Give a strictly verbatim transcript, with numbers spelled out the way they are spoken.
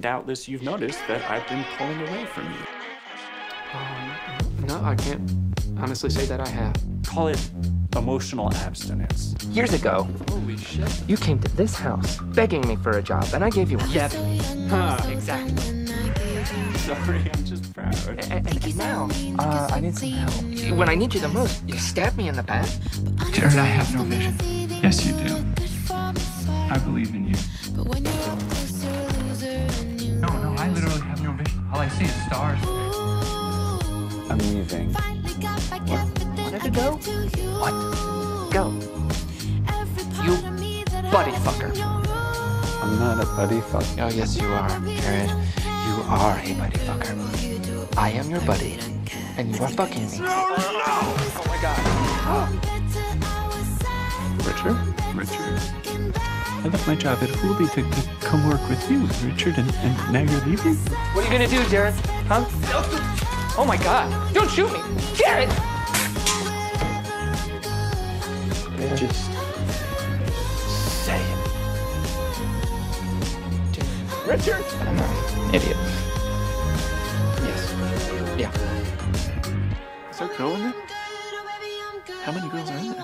Doubtless you've noticed that I've been pulling away from you. Um, no, I can't honestly say that I have. Call it emotional abstinence. Years ago, holy shit, you came to this house begging me for a job, and I gave you one. Yep. Huh. Exactly. Sorry, I'm just proud. And, and, and now, uh, I need some help. When I need you the most, you stab me in the back. Jared, I have no vision. Yes, you do. I believe in you. No, no, I literally have no vision. All I see is stars. I'm leaving. What? Wanted to go? What? Go. You buddy fucker. I'm not a buddy fucker. Oh, yes, you are, Jared. You are a buddy fucker. I am your buddy, and you are fucking me. No, no! Oh my god. Oh. Richard? Richard? I left my job at Hoobie to, to come work with you, Richard, and, and now you're leaving? What are you gonna do, Jared? Huh? Oh my god. Don't shoot me! Jared! Yeah. Just say it. Richard! I'm not an idiot. Yes. Yeah. Is there a girl in there? How many girls are in there?